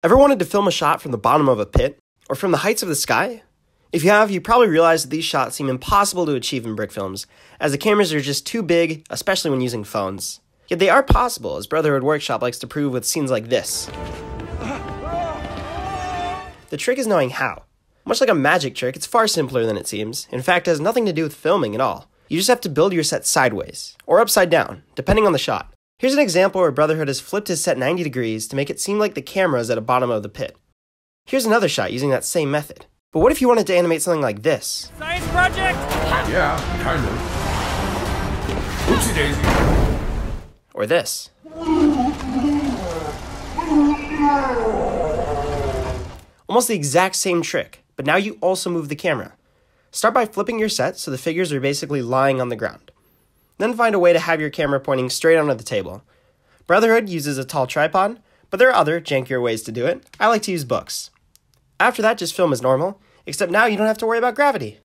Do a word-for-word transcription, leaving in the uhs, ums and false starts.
Ever wanted to film a shot from the bottom of a pit? Or from the heights of the sky? If you have, you probably realize that these shots seem impossible to achieve in brick films, as the cameras are just too big, especially when using phones. Yet they are possible, as Brotherhood Workshop likes to prove with scenes like this. The trick is knowing how. Much like a magic trick, it's far simpler than it seems. In fact, it has nothing to do with filming at all. You just have to build your set sideways, or upside down, depending on the shot. Here's an example where Brotherhood has flipped his set ninety degrees to make it seem like the camera is at the bottom of the pit. Here's another shot using that same method. But what if you wanted to animate something like this? Science project! Yeah, kind of. Oopsie daisy. Or this. Almost the exact same trick, but now you also move the camera. Start by flipping your set so the figures are basically lying on the ground. Then find a way to have your camera pointing straight onto the table. Brotherhood uses a tall tripod, but there are other, jankier ways to do it. I like to use books. After that, just film as normal, except now you don't have to worry about gravity.